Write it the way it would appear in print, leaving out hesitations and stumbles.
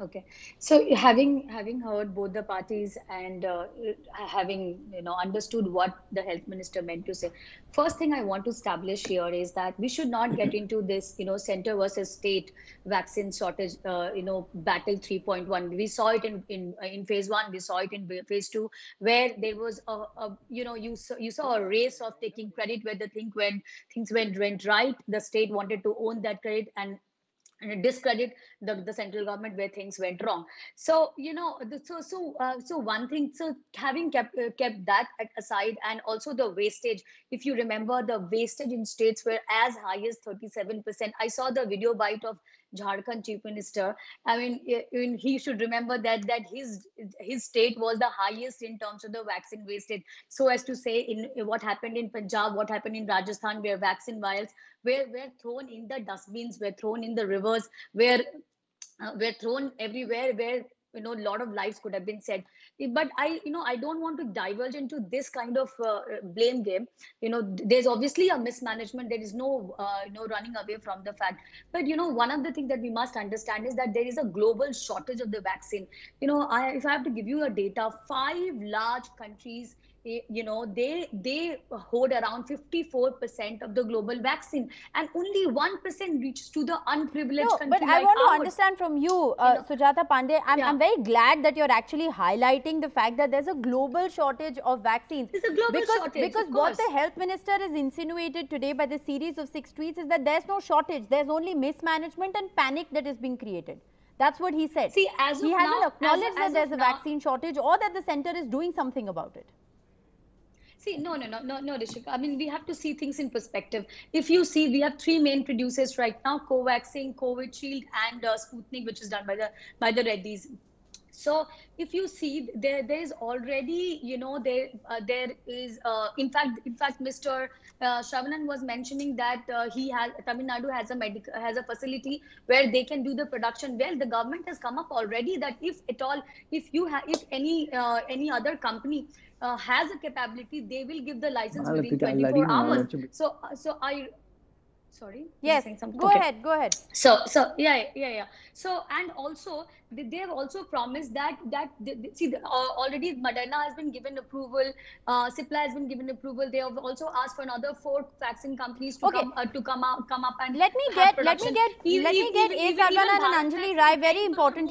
Okay, so having heard both the parties and having understood what the health minister meant to say, first thing I want to establish here is that we should not get into this center versus state vaccine shortage battle 3.1. We saw it in phase 1, we saw it in phase 2, where there was a you saw a race of taking credit where the thing when things went right, the state wanted to own that credit and discredit the central government where things went wrong. So one thing, so having kept that aside, and also the wastage, if you remember, the wastage in states were as high as 37%. I saw the video bite of Jharkhand chief minister. I mean, he should remember that his state was the highest in terms of the vaccine wastage. So as to say, in what happened in Punjab, what happened in Rajasthan, where vaccine vials were thrown in the dustbins, were thrown in the rivers, were thrown everywhere, where a lot of lives could have been saved. But I don't want to diverge into this kind of blame game. There's obviously a mismanagement. There is no running away from the fact. But one of the things that we must understand is that there is a global shortage of the vaccine. If I have to give you a data, 5 large countries, they hold around 54% of the global vaccine, and only 1% reaches to the unprivileged country. But I want to understand from you, Sujata Pandey, I'm very glad that you're actually highlighting the fact that there's a global shortage of vaccines. There's a global shortage, because what the health minister is insinuated today by the series of 6 tweets is that there's no shortage, there's only mismanagement and panic that is being created. That's what he said. See, he hasn't acknowledged that there's a vaccine shortage or that the center is doing something about it. See, no, Rishika. I mean, we have to see things in perspective. If you see, we have 3 main producers right now: Covaxin, Covishield, and Sputnik, which is done by the Reddys. So, if you see, there is already, there is, in fact, Mr. Shravanand was mentioning that Tamil Nadu has a facility where they can do the production. Well, the government has come up already that if any other company has a capability, they will give the license within 24 hours. Sorry. Yes. Go ahead. Go ahead. So yeah. So, and also they have also promised that already Moderna has been given approval. Cipla has been given approval. They have also asked for another 4 vaccine companies to come up and let me get Azharan and Anjali Rai. Very important.